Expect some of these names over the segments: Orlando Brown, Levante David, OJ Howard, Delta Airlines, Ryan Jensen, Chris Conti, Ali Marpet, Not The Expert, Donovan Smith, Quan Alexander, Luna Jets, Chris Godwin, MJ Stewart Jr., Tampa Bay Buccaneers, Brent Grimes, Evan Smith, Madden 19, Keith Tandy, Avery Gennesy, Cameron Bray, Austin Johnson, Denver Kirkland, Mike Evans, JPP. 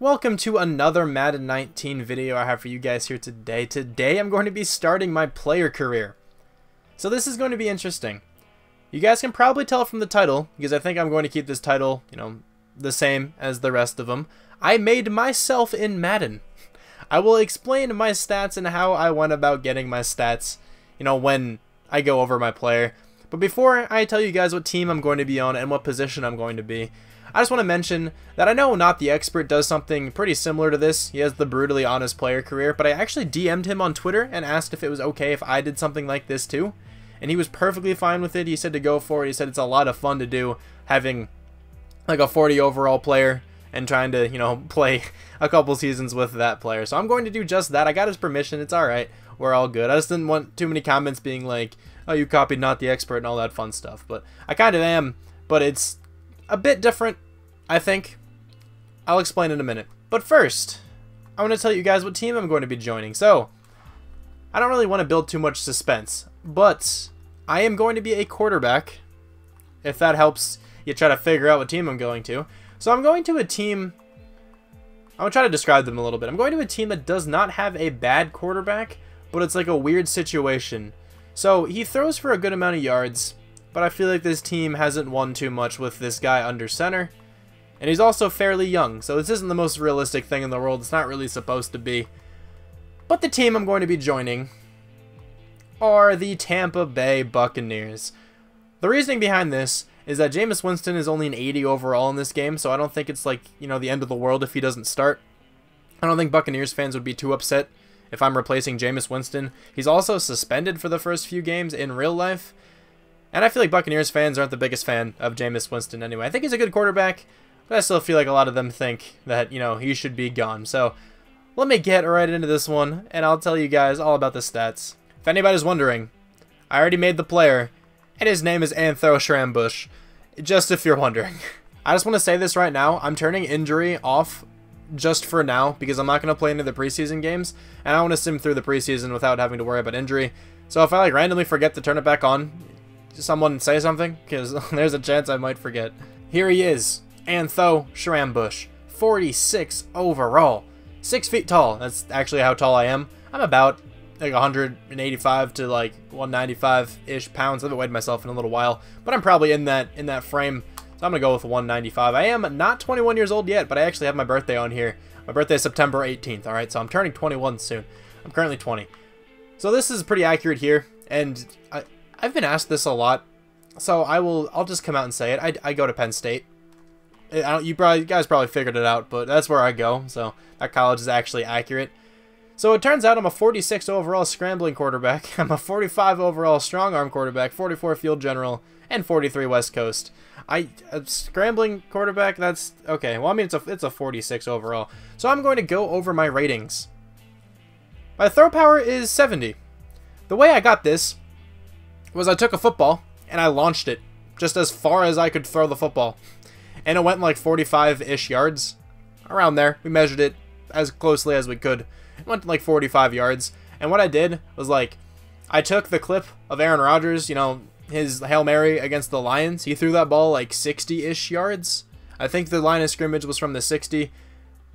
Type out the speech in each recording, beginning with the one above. Welcome to another Madden 19 video I have for you guys here today. Today I'm going to be starting my player career. So this is going to be interesting. You guys can probably tell from the title, because I think I'm going to keep this title, you know, the same as the rest of them. I made myself in Madden. I will explain my stats and how I went about getting my stats, you know, when I go over my player. But before I tell you guys what team I'm going to be on and what position I'm going to be, I just want to mention that I know Not The Expert does something pretty similar to this. He has the brutally honest player career, but I actually DM'd him on Twitter and asked if it was okay if I did something like this too. And he was perfectly fine with it. He said to go for it. He said it's a lot of fun to do, having like a 40 overall player and trying to, you know, play a couple seasons with that player. So I'm going to do just that. I got his permission. It's all right. We're all good. I just didn't want too many comments being like, oh, you copied Not The Expert and all that fun stuff. But I kind of am, but it's a bit different, I think. I'll explain in a minute. But first, I want to tell you guys what team I'm going to be joining. So, I don't really want to build too much suspense, but I am going to be a quarterback, if that helps you try to figure out what team I'm going to. So I'm going to a team, I'm going to try to describe them a little bit. I'm going to a team that does not have a bad quarterback, but it's like a weird situation. So he throws for a good amount of yards, but I feel like this team hasn't won too much with this guy under center. And he's also fairly young, so this isn't the most realistic thing in the world. It's not really supposed to be. But the team I'm going to be joining are the Tampa Bay Buccaneers. The reasoning behind this is that Jameis Winston is only an 80 overall in this game, so I don't think it's like, you know, the end of the world if he doesn't start. I don't think Buccaneers fans would be too upset if I'm replacing Jameis Winston. He's also suspended for the first few games in real life. And I feel like Buccaneers fans aren't the biggest fan of Jameis Winston anyway. I think he's a good quarterback, but I still feel like a lot of them think that, you know, he should be gone. So let me get right into this one, and I'll tell you guys all about the stats. If anybody's wondering, I already made the player, and his name is Antho Shrambush, just if you're wondering. I just want to say this right now, I'm turning injury off just for now, because I'm not going to play any of the preseason games, and I want to sim through the preseason without having to worry about injury. So if I like randomly forget to turn it back on, someone say something, because there's a chance I might forget. Here he is, Antho Shrambush, 46 overall, 6 feet tall. That's actually how tall I am. I'm about like 185 to like 195 ish pounds. I haven't weighed myself in a little while, but I'm probably in that frame. So I'm gonna go with 195. I am not 21 years old yet, but I actually have my birthday on here. My birthday is September 18th. All right, so I'm turning 21 soon. I'm currently 20, so this is pretty accurate here, and I've been asked this a lot, so I'll just come out and say it. I go to Penn State. You guys probably figured it out, but that's where I go, so that college is actually accurate. So it turns out I'm a 46 overall scrambling quarterback, I'm a 45 overall strong arm quarterback, 44 field general, and 43 West Coast. A scrambling quarterback, that's okay. Well, I mean, it's a 46 overall. So I'm going to go over my ratings. My throw power is 70. The way I got this was I took a football and I launched it just as far as I could throw the football, and it went like 45-ish yards, around there. We measured it as closely as we could. It went like 45 yards, and what I did was, like, I took the clip of Aaron Rodgers, you know, his Hail Mary against the Lions. He threw that ball like 60-ish yards. I think the line of scrimmage was from the 60.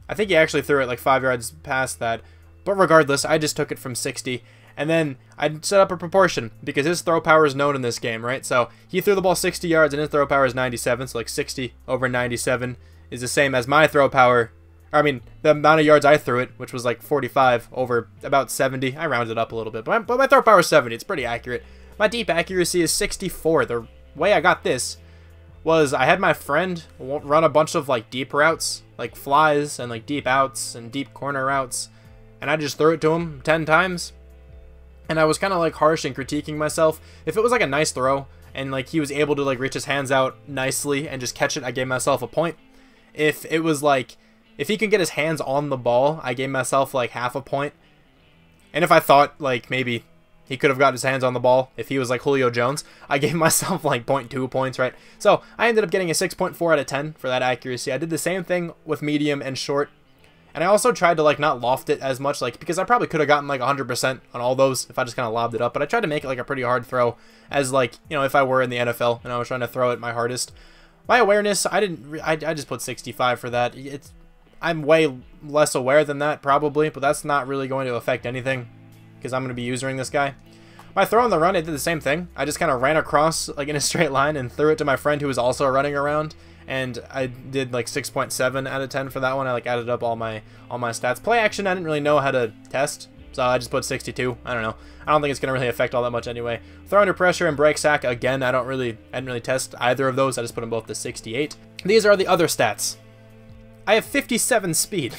I think he actually threw it like 5 yards past that, but regardless, I just took it from 60. And then I set up a proportion, because his throw power is known in this game, right? So he threw the ball 60 yards and his throw power is 97. So like 60 over 97 is the same as my throw power. I mean, the amount of yards I threw it, which was like 45 over about 70. I rounded up a little bit, but my throw power is 70. It's pretty accurate. My deep accuracy is 64. The way I got this was I had my friend run a bunch of like deep routes, like flies and like deep outs and deep corner routes. And I just threw it to him 10 times. And I was kind of like harsh and critiquing myself. If it was like a nice throw and like he was able to like reach his hands out nicely and just catch it, I gave myself a point. If it was like, if he can get his hands on the ball, I gave myself like half a point. And if I thought like maybe he could have got his hands on the ball, if he was like Julio Jones, I gave myself like 0.2 points, right? So I ended up getting a 6.4 out of 10 for that accuracy. I did the same thing with medium and short. And I also tried to like not loft it as much, like, because I probably could have gotten like 100% on all those if I just kind of lobbed it up. But I tried to make it like a pretty hard throw, as like, you know, if I were in the NFL and I was trying to throw it my hardest. My awareness, I just put 65 for that. It's, I'm way less aware than that probably, but that's not really going to affect anything because I'm going to be usering this guy. My throw on the run, I did the same thing. I just kind of ran across like in a straight line and threw it to my friend who was also running around, and I did like 6.7 out of 10 for that one. I like added up all my stats. Play action, I didn't really know how to test, so I just put 62. I don't know. I don't think it's gonna really affect all that much anyway. Throw under pressure and break sack again. I didn't really test either of those. I just put them both to 68. These are the other stats. I have 57 speed.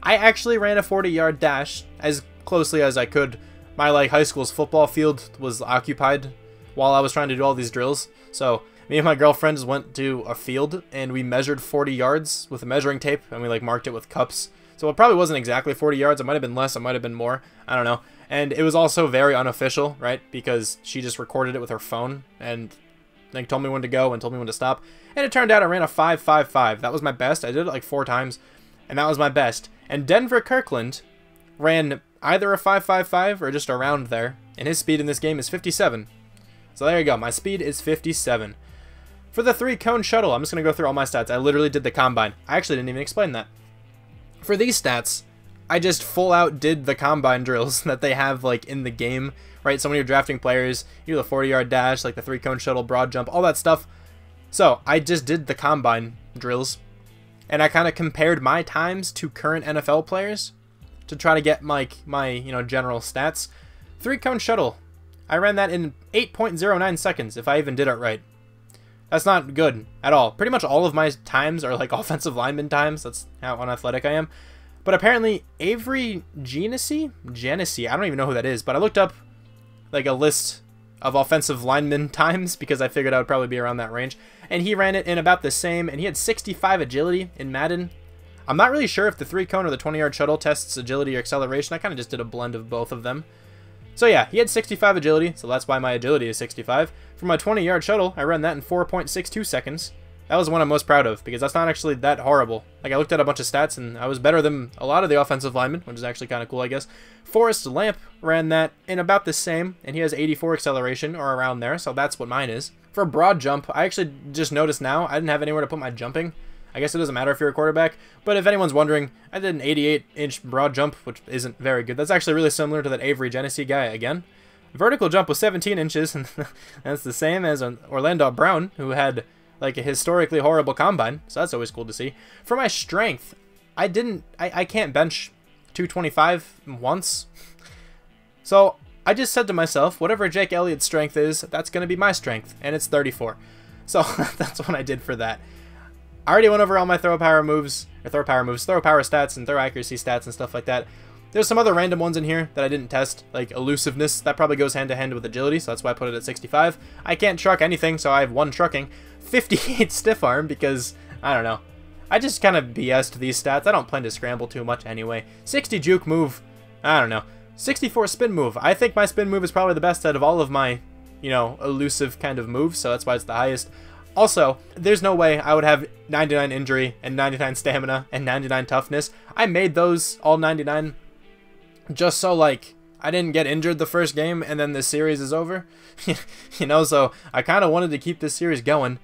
I actually ran a 40-yard dash as closely as I could. My like high school's football field was occupied while I was trying to do all these drills. So me and my girlfriend just went to a field and we measured 40 yards with a measuring tape, and we like marked it with cups. So it probably wasn't exactly 40 yards. It might have been less. It might have been more. I don't know. And it was also very unofficial, right? Because she just recorded it with her phone and like told me when to go and told me when to stop. And it turned out I ran a 5.55. That was my best. I did it like 4 times, and that was my best. And Denver Kirkland ran either a 5.55 or just around there, and his speed in this game is 57. So there you go. My speed is 57. For the 3-cone shuttle, I'm just going to go through all my stats. I literally did the combine. I actually didn't even explain that. For these stats, I just full out did the combine drills that they have like in the game, right? So when you're drafting players, you do the 40-yard dash, like the 3-cone shuttle, broad jump, all that stuff. So I just did the combine drills, and I kind of compared my times to current NFL players to try to get my you know, general stats. 3-cone shuttle, I ran that in 8.09 seconds, if I even did it right. That's not good at all. Pretty much all of my times are like offensive lineman times. That's how unathletic I am. But apparently Avery Gennesy, I don't even know who that is, but I looked up like a list of offensive lineman times because I figured I would probably be around that range, and he ran it in about the same, and he had 65 agility in Madden. I'm not really sure if the 3-cone or the 20-yard shuttle tests agility or acceleration. I kind of just did a blend of both of them. So yeah, he had 65 agility, so that's why my agility is 65. For my 20-yard shuttle, I ran that in 4.62 seconds. That was the one I'm most proud of, because that's not actually that horrible. Like, I looked at a bunch of stats, and I was better than a lot of the offensive linemen, which is actually kind of cool, I guess. Forrest Lamp ran that in about the same, and he has 84 acceleration, or around there, so that's what mine is. For broad jump, I actually just noticed now, I didn't have anywhere to put my jumping. I guess it doesn't matter if you're a quarterback, but if anyone's wondering, I did an 88-inch broad jump, which isn't very good. That's actually really similar to that Avery Gennesy guy again. Vertical jump was 17 inches, and that's the same as Orlando Brown, who had like a historically horrible combine, so that's always cool to see. For my strength, I can't bench 225 once, so I just said to myself, whatever Jake Elliott's strength is, that's going to be my strength, and it's 34. So that's what I did for that. I already went over all my throw power stats and throw accuracy stats and stuff like that. There's some other random ones in here that I didn't test, like elusiveness. That probably goes hand to hand with agility, so that's why I put it at 65. I can't truck anything, so I have 1 trucking. 58 stiff arm, because, I don't know. I just kind of BS'd these stats. I don't plan to scramble too much anyway. 60 juke move. I don't know. 64 spin move. I think my spin move is probably the best out of all of my, you know, elusive kind of moves, so that's why it's the highest. Also, there's no way I would have 99 injury and 99 stamina and 99 toughness. I made those all 99 just so, like, I didn't get injured the first game and then this series is over. You know, so I kind of wanted to keep this series going.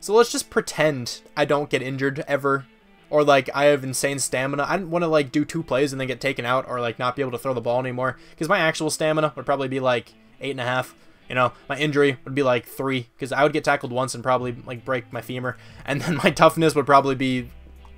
So let's just pretend I don't get injured ever, or, like, I have insane stamina. I didn't want to, like, do 2 plays and then get taken out or, like, not be able to throw the ball anymore, because my actual stamina would probably be, like, 8.5. You know, my injury would be like 3, because I would get tackled once and probably like break my femur, and then my toughness would probably be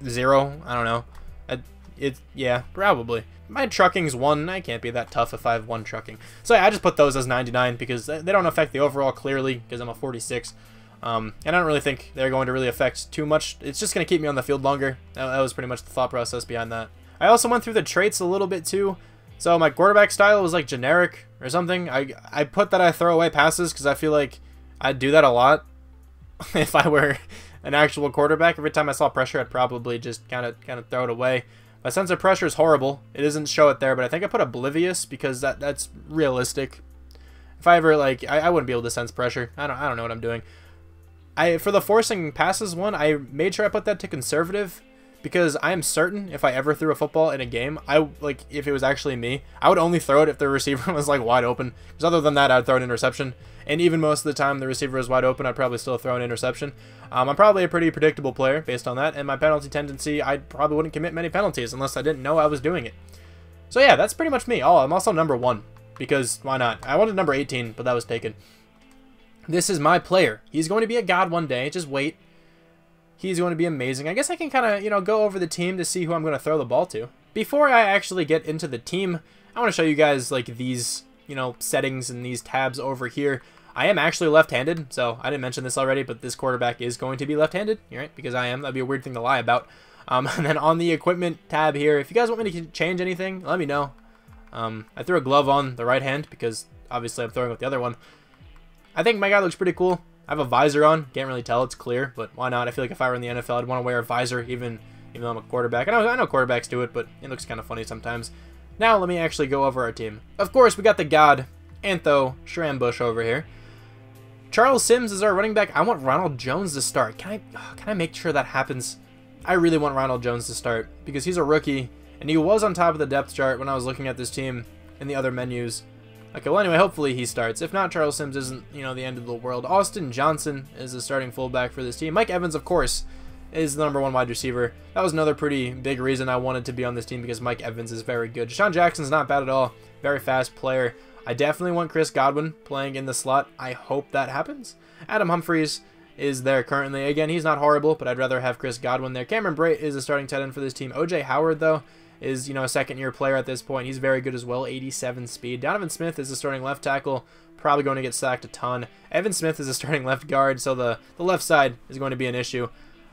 0. I don't know. Yeah, probably. My trucking's 1. I can't be that tough if I have 1 trucking. So yeah, I just put those as 99 because they don't affect the overall clearly, because I'm a 46. And I don't really think they're going to really affect too much. It's just going to keep me on the field longer. That was pretty much the thought process behind that. I also went through the traits a little bit too. So my quarterback style was like generic or something. I put that I throw away passes because I feel like I'd do that a lot if I were an actual quarterback. Every time I saw pressure, I'd probably just kind of throw it away. My sense of pressure is horrible. It doesn't show it there, but I think I put oblivious because that's realistic. If I ever like, I wouldn't be able to sense pressure. I don't know what I'm doing. For the forcing passes one, I made sure I put that to conservative, because I am certain if I ever threw a football in a game, if it was actually me, I would only throw it if the receiver was like wide open. Because other than that, I'd throw an interception. And even most of the time the receiver is wide open, I'd probably still throw an interception. I'm probably a pretty predictable player based on that. And my penalty tendency, I probably wouldn't commit many penalties unless I didn't know I was doing it. So yeah, that's pretty much me. Oh, I'm also number 1 because why not? I wanted number 18, but that was taken. This is my player. He's going to be a god one day. Just wait. He's going to be amazing. I guess I can kind of, you know, go over the team to see who I'm going to throw the ball to. Before I actually get into the team, I want to show you guys, like, these, you know, settings and these tabs over here. I am actually left-handed, so I didn't mention this already, but this quarterback is going to be left-handed, right? Because I am. That'd be a weird thing to lie about. And then on the equipment tab here, if you guys want me to change anything, let me know. I threw a glove on the right hand because, obviously, I'm throwing with the other one. I think my guy looks pretty cool. I have a visor on. Can't really tell. It's clear, but why not? I feel like if I were in the NFL, I'd want to wear a visor, even though I'm a quarterback. I know quarterbacks do it, but it looks kind of funny sometimes. Now, let me actually go over our team. Of course, we got the god, Antho Shrambush over here. Charles Sims is our running back. I want Ronald Jones to start. Can I make sure that happens? I really want Ronald Jones to start because he's a rookie, and he was on top of the depth chart when I was looking at this team in the other menus. Okay, well, anyway, hopefully he starts. If not, Charles Sims isn't, you know, the end of the world. Austin Johnson is the starting fullback for this team. Mike Evans, of course, is the number 1 wide receiver. That was another pretty big reason I wanted to be on this team because Mike Evans is very good. Deshaun Jackson's not bad at all. Very fast player. I definitely want Chris Godwin playing in the slot. I hope that happens. Adam Humphries is there currently. Again, he's not horrible, but I'd rather have Chris Godwin there. Cameron Bray is the starting tight end for this team. OJ Howard, though, is, you know, a second-year player at this point. He's very good as well, 87 speed. Donovan Smith is the starting left tackle, probably going to get sacked a ton. Evan Smith is the starting left guard, so the left side is going to be an issue.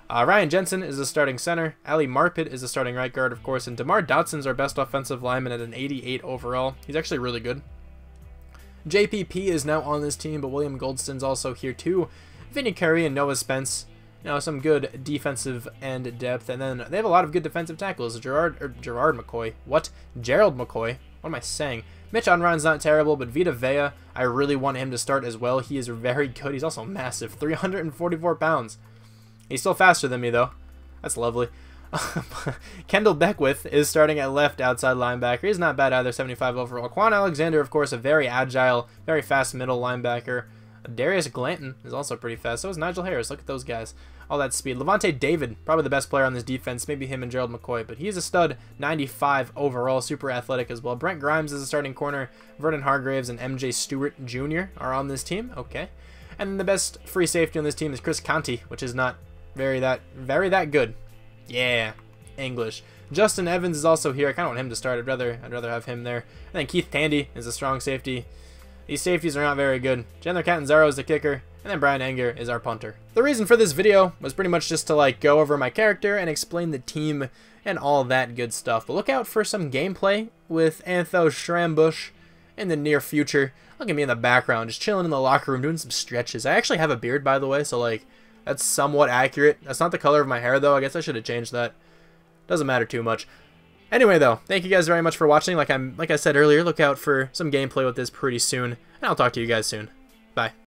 Ryan Jensen is the starting center. Ali Marpet is the starting right guard, of course, and DeMar Dotson's our best offensive lineman at an 88 overall. He's actually really good. JPP is now on this team, but William Goldston's also here too. Vinny Curry and Noah Spence. You know, some good defensive end depth, and then they have a lot of good defensive tackles. Gerald McCoy. What am I saying? Mitch Onron's not terrible, but Vita Vea, I really want him to start as well. He is very good. He's also massive, 344 pounds. He's still faster than me, though. That's lovely. Kendall Beckwith is starting at left outside linebacker. He's not bad either, 75 overall. Quan Alexander, of course, a very agile, very fast middle linebacker. Darius Glanton is also pretty fast. So is Nigel Harris. Look at those guys. All that speed. Levante David, probably the best player on this defense. Maybe him and Gerald McCoy, but he's a stud. 95 overall. Super athletic as well. Brent Grimes is a starting corner. Vernon Hargraves and MJ Stewart Jr. are on this team. Okay. And the best free safety on this team is Chris Conti, which is not very that good. Yeah. English. Justin Evans is also here. I kind of want him to start. I'd rather have him there. And then Keith Tandy is a strong safety. These safeties are not very good. Chandler Catanzaro is the kicker, and then Brian Enger is our punter. The reason for this video was pretty much just to, like, go over my character and explain the team and all that good stuff. But look out for some gameplay with Antho Shrambush in the near future. Look at me in the background, just chilling in the locker room, doing some stretches. I actually have a beard, by the way, so, like, that's somewhat accurate. That's not the color of my hair, though. I guess I should have changed that. Doesn't matter too much. Anyway, though, thank you guys very much for watching. Like I said earlier, look out for some gameplay with this pretty soon, and I'll talk to you guys soon. Bye.